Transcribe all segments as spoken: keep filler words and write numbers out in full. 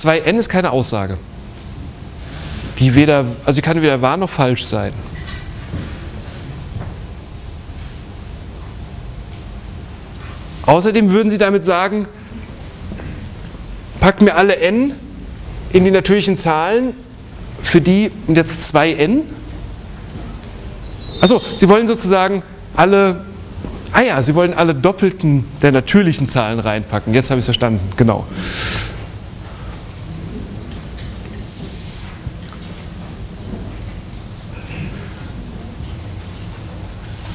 zwei n ist keine Aussage. Die weder, also sie kann weder wahr noch falsch sein. Außerdem würden sie damit sagen, packt mir alle n in die natürlichen Zahlen, für die jetzt zwei n. Achso, sie wollen sozusagen alle, ah ja, sie wollen alle Doppelten der natürlichen Zahlen reinpacken. Jetzt habe ich es verstanden, genau.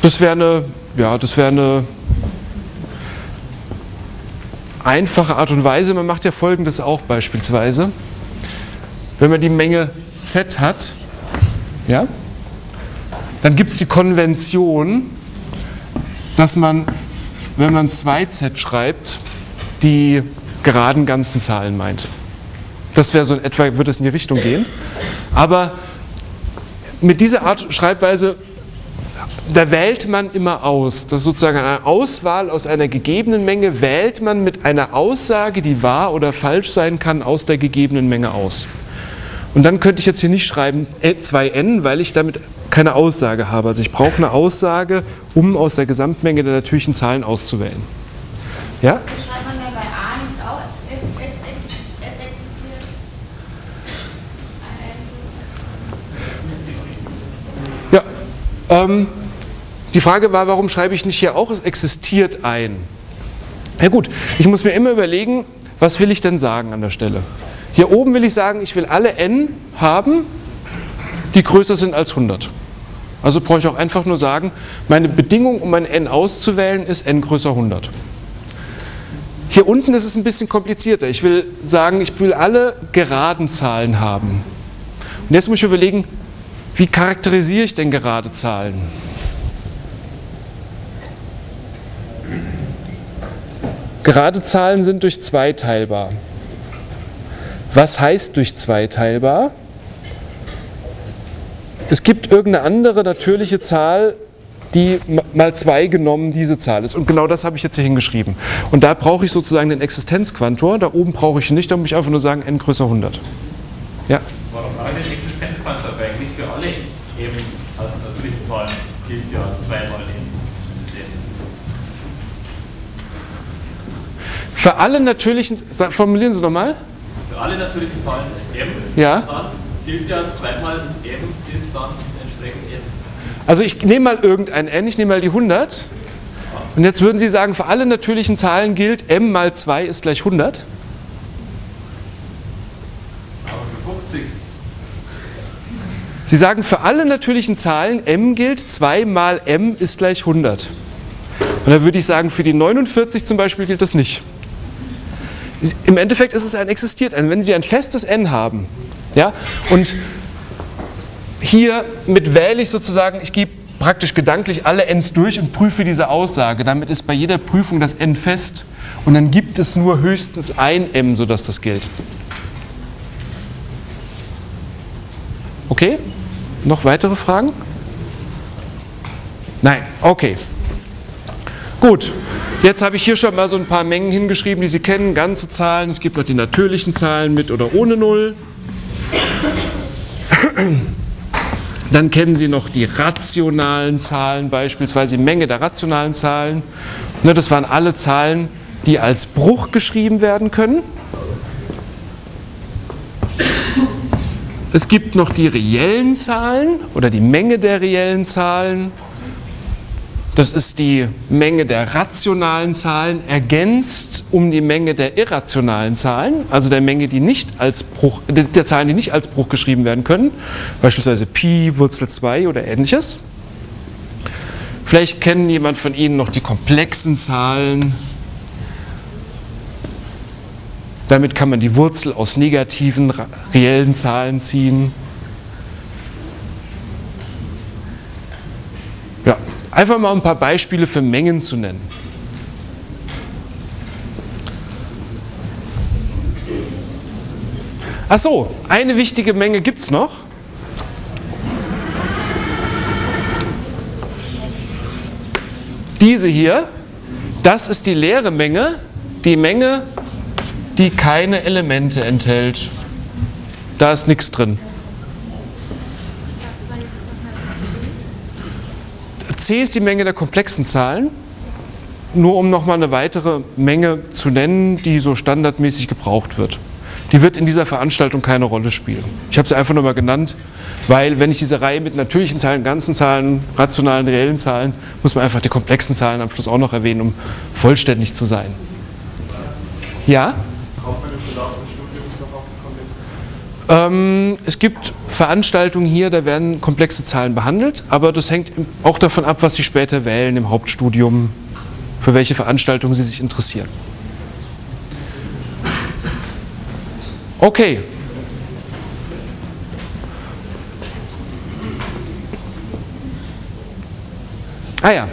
Das wäre eine, ja, das wäre eine einfache Art und Weise. Man macht ja Folgendes auch beispielsweise. Wenn man die Menge Z hat, ja, dann gibt es die Konvention, dass man, wenn man zwei z schreibt, die geraden ganzen Zahlen meint. Das wäre so in etwa, wird es in die Richtung gehen. Aber mit dieser Art Schreibweise, da wählt man immer aus. Das ist sozusagen eine Auswahl aus einer gegebenen Menge, wählt man mit einer Aussage, die wahr oder falsch sein kann, aus der gegebenen Menge aus. Und dann könnte ich jetzt hier nicht schreiben zwei n, weil ich damit keine Aussage habe. Also ich brauche eine Aussage, um aus der Gesamtmenge der natürlichen Zahlen auszuwählen. Ja? Schreibt man ja bei A nicht auch, es existiert ein n. Ja. Ähm, Die Frage war, warum schreibe ich nicht hier auch, es existiert ein? Ja gut, ich muss mir immer überlegen, was will ich denn sagen an der Stelle? Hier oben will ich sagen, ich will alle n haben, die größer sind als hundert. Also brauche ich auch einfach nur sagen, meine Bedingung, um ein n auszuwählen, ist n größer hundert. Hier unten ist es ein bisschen komplizierter. Ich will sagen, ich will alle geraden Zahlen haben. Und jetzt muss ich mir überlegen, wie charakterisiere ich denn gerade Zahlen? Gerade Zahlen sind durch zwei teilbar. Was heißt durch zwei teilbar? Es gibt irgendeine andere natürliche Zahl, die mal zwei genommen diese Zahl ist. Und genau das habe ich jetzt hier hingeschrieben. Und da brauche ich sozusagen den Existenzquantor. Da oben brauche ich ihn nicht, da muss ich einfach nur sagen, n größer hundert. Ja? Warum brauche ich den Existenzquantor? Weil eigentlich für alle eben aus natürlichen Zahlen gilt ja zweimal n. Für alle natürlichen, formulieren Sie nochmal. Für alle natürlichen Zahlen ist m, ja. Dann gilt ja zweimal m, ist dann entsprechend f. Also ich nehme mal irgendein n, ich nehme mal die hundert. Und jetzt würden Sie sagen, für alle natürlichen Zahlen gilt m mal zwei ist gleich hundert. Aber für fünfzig. Sie sagen, für alle natürlichen Zahlen m gilt, zwei mal m ist gleich hundert. Und da würde ich sagen, für die neunundvierzig zum Beispiel gilt das nicht. Im Endeffekt ist es ein existiert ein, wenn Sie ein festes n haben, ja, und hier mit wähle ich sozusagen, ich gebe praktisch gedanklich alle n's durch und prüfe diese Aussage. Damit ist bei jeder Prüfung das n fest und dann gibt es nur höchstens ein m, sodass das gilt. Okay? Noch weitere Fragen? Nein, okay. Gut, jetzt habe ich hier schon mal so ein paar Mengen hingeschrieben, die Sie kennen, ganze Zahlen, es gibt noch die natürlichen Zahlen mit oder ohne Null. Dann kennen Sie noch die rationalen Zahlen, beispielsweise die Menge der rationalen Zahlen. Das waren alle Zahlen, die als Bruch geschrieben werden können. Es gibt noch die reellen Zahlen oder die Menge der reellen Zahlen. Das ist die Menge der rationalen Zahlen ergänzt um die Menge der irrationalen Zahlen, also der Menge, die nicht als Bruch, der Zahlen, die nicht als Bruch geschrieben werden können, beispielsweise Pi, Wurzel zwei oder ähnliches. Vielleicht kennen jemand von Ihnen noch die komplexen Zahlen. Damit kann man die Wurzel aus negativen, reellen Zahlen ziehen. Ja. Einfach mal ein paar Beispiele für Mengen zu nennen. Ach so, eine wichtige Menge gibt es noch. Diese hier, das ist die leere Menge, die Menge die keine Elemente enthält. Da ist nichts drin. C ist die Menge der komplexen Zahlen. Nur um nochmal eine weitere Menge zu nennen, die so standardmäßig gebraucht wird. Die wird in dieser Veranstaltung keine Rolle spielen. Ich habe sie einfach nur mal genannt, weil wenn ich diese Reihe mit natürlichen Zahlen, ganzen Zahlen, rationalen, reellen Zahlen, muss man einfach die komplexen Zahlen am Schluss auch noch erwähnen, um vollständig zu sein. Ja? Braucht man im Verlauf des Studiums noch auf die komplexe Zahlen? Ähm, es gibt Veranstaltungen hier, da werden komplexe Zahlen behandelt, aber das hängt auch davon ab, was Sie später wählen im Hauptstudium, für welche Veranstaltungen Sie sich interessieren. Okay. Ah ja.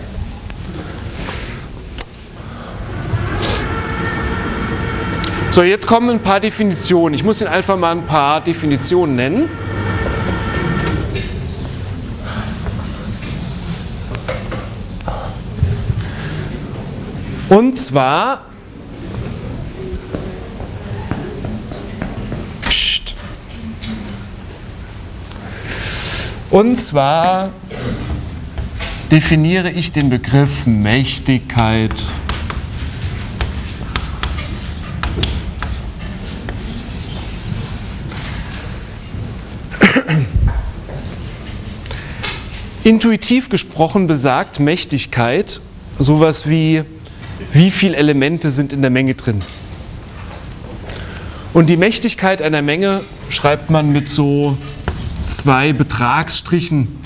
So, jetzt kommen ein paar Definitionen. Ich muss Ihnen einfach mal ein paar Definitionen nennen. Und zwar... Und zwar definiere ich den Begriff Mächtigkeit intuitiv gesprochen besagt Mächtigkeit sowas wie, wie viele Elemente sind in der Menge drin. Und die Mächtigkeit einer Menge schreibt man mit so zwei Betragsstrichen.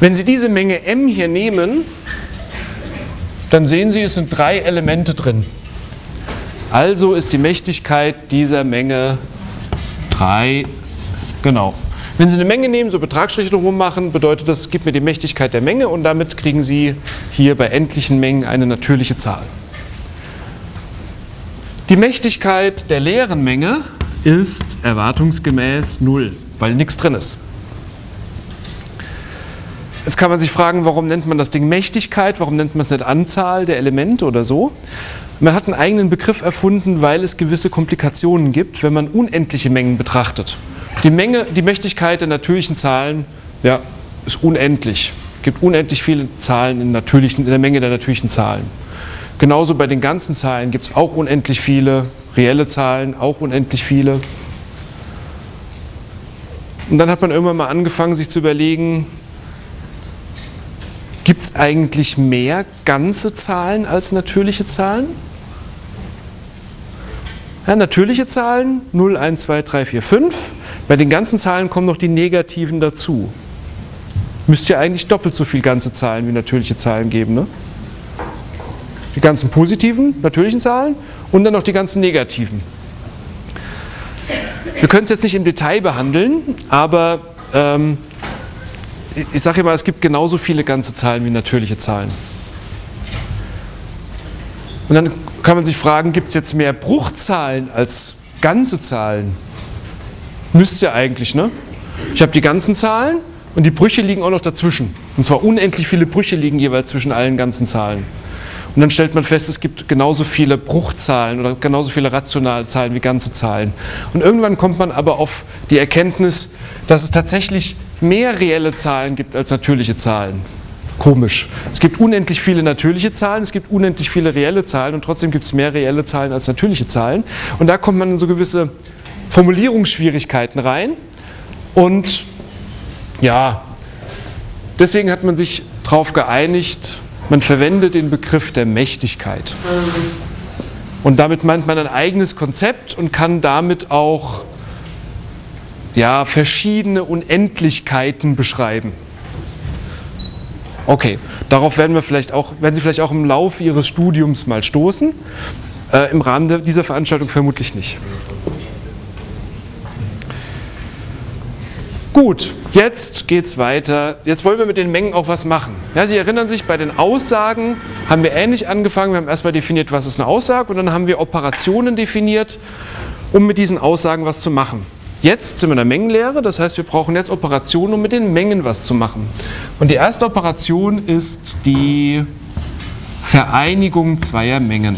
Wenn Sie diese Menge M hier nehmen, dann sehen Sie, es sind drei Elemente drin. Also ist die Mächtigkeit dieser Menge drei, genau. Wenn Sie eine Menge nehmen, so Betragsstriche drum machen, bedeutet das, es gibt mir die Mächtigkeit der Menge und damit kriegen Sie hier bei endlichen Mengen eine natürliche Zahl. Die Mächtigkeit der leeren Menge ist erwartungsgemäß null, weil nichts drin ist. Jetzt kann man sich fragen, warum nennt man das Ding Mächtigkeit, warum nennt man es nicht Anzahl der Elemente oder so. Man hat einen eigenen Begriff erfunden, weil es gewisse Komplikationen gibt, wenn man unendliche Mengen betrachtet. Die Menge, die Mächtigkeit der natürlichen Zahlen, ja, ist unendlich. Es gibt unendlich viele Zahlen in, natürlichen, in der Menge der natürlichen Zahlen. Genauso bei den ganzen Zahlen gibt es auch unendlich viele, reelle Zahlen, auch unendlich viele. Und dann hat man irgendwann mal angefangen, sich zu überlegen, gibt es eigentlich mehr ganze Zahlen als natürliche Zahlen? Ja, natürliche Zahlen, null, eins, zwei, drei, vier, fünf. Bei den ganzen Zahlen kommen noch die negativen dazu. Müsst ja eigentlich doppelt so viel ganze Zahlen wie natürliche Zahlen geben, ne? Die ganzen positiven, natürlichen Zahlen und dann noch die ganzen negativen. Wir können es jetzt nicht im Detail behandeln, aber ähm, ich sage immer, es gibt genauso viele ganze Zahlen wie natürliche Zahlen. Und dann kann man sich fragen, gibt es jetzt mehr Bruchzahlen als ganze Zahlen? Müsste ja eigentlich, ne? Ich habe die ganzen Zahlen und die Brüche liegen auch noch dazwischen. Und zwar unendlich viele Brüche liegen jeweils zwischen allen ganzen Zahlen. Und dann stellt man fest, es gibt genauso viele Bruchzahlen oder genauso viele rationale Zahlen wie ganze Zahlen. Und irgendwann kommt man aber auf die Erkenntnis, dass es tatsächlich mehr reelle Zahlen gibt als natürliche Zahlen. Komisch. Es gibt unendlich viele natürliche Zahlen, es gibt unendlich viele reelle Zahlen und trotzdem gibt es mehr reelle Zahlen als natürliche Zahlen. Und da kommt man in so gewisse Formulierungsschwierigkeiten rein. Und ja, deswegen hat man sich darauf geeinigt, man verwendet den Begriff der Mächtigkeit. Und damit meint man ein eigenes Konzept und kann damit auch ja, verschiedene Unendlichkeiten beschreiben. Okay, darauf werden wir vielleicht auch, werden Sie vielleicht auch im Laufe Ihres Studiums mal stoßen. Äh, im Rahmen dieser Veranstaltung vermutlich nicht. Gut, jetzt geht's weiter. Jetzt wollen wir mit den Mengen auch was machen. Ja, Sie erinnern sich, bei den Aussagen haben wir ähnlich angefangen. Wir haben erstmal definiert, was ist eine Aussage und dann haben wir Operationen definiert, um mit diesen Aussagen was zu machen. Jetzt sind wir in der Mengenlehre, das heißt, wir brauchen jetzt Operationen, um mit den Mengen was zu machen. Und die erste Operation ist die Vereinigung zweier Mengen.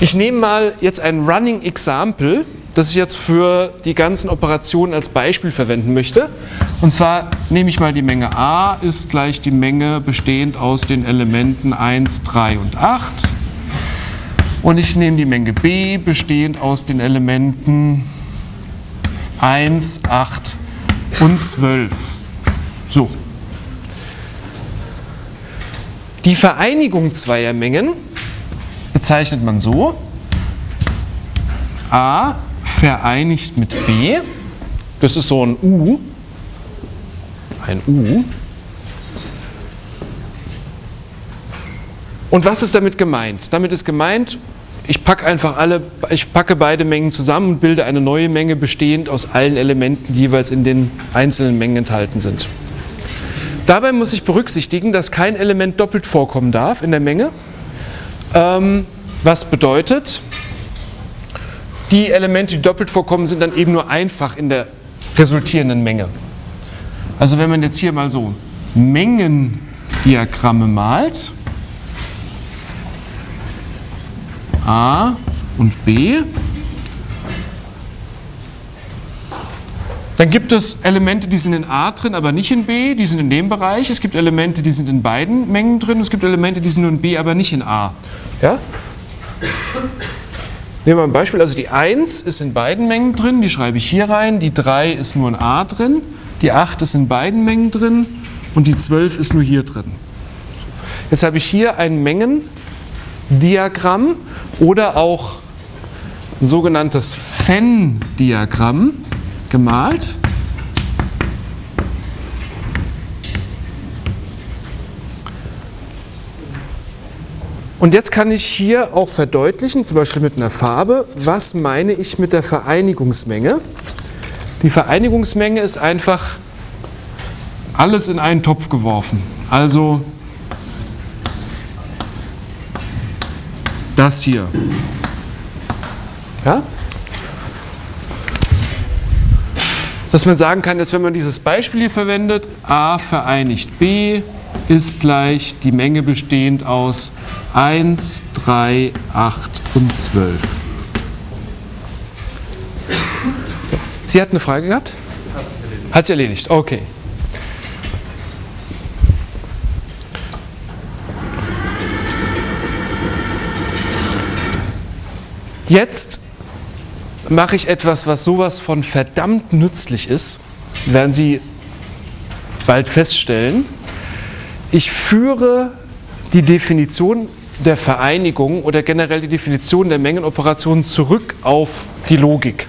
Ich nehme mal jetzt ein Running Example, das ich jetzt für die ganzen Operationen als Beispiel verwenden möchte. Und zwar nehme ich mal die Menge A ist gleich die Menge bestehend aus den Elementen eins, drei und acht. Und ich nehme die Menge B bestehend aus den Elementen eins, acht und zwölf. So. Die Vereinigung zweier Mengen bezeichnet man so: A vereinigt mit B, das ist so ein U, ein U. Und was ist damit gemeint? Damit ist gemeint, ich packe einfach alle, ich packe beide Mengen zusammen und bilde eine neue Menge bestehend aus allen Elementen, die jeweils in den einzelnen Mengen enthalten sind. Dabei muss ich berücksichtigen, dass kein Element doppelt vorkommen darf in der Menge. Was bedeutet, die Elemente, die doppelt vorkommen, sind dann eben nur einfach in der resultierenden Menge. Also wenn man jetzt hier mal so Mengendiagramme malt, A und B, dann gibt es Elemente, die sind in A drin, aber nicht in B, die sind in dem Bereich. Es gibt Elemente, die sind in beiden Mengen drin. Es gibt Elemente, die sind nur in B, aber nicht in A. Ja? Nehmen wir ein Beispiel. Also die eins ist in beiden Mengen drin, die schreibe ich hier rein. Die drei ist nur in A drin. Die acht ist in beiden Mengen drin. Und die zwölf ist nur hier drin. Jetzt habe ich hier ein Mengendiagramm oder auch ein sogenanntes Venn-Diagramm gemalt. Und jetzt kann ich hier auch verdeutlichen, zum Beispiel mit einer Farbe, was meine ich mit der Vereinigungsmenge. Die Vereinigungsmenge ist einfach alles in einen Topf geworfen. Also das hier. Ja? Dass man sagen kann, jetzt wenn man dieses Beispiel hier verwendet, A vereinigt B ist gleich die Menge bestehend aus eins, drei, acht und zwölf. So. Sie hatten eine Frage gehabt? Das hat sich erledigt. Hat sich erledigt, okay. Jetzt mache ich etwas, was sowas von verdammt nützlich ist, werden Sie bald feststellen. Ich führe die Definition der Vereinigung oder generell die Definition der Mengenoperationen zurück auf die Logik.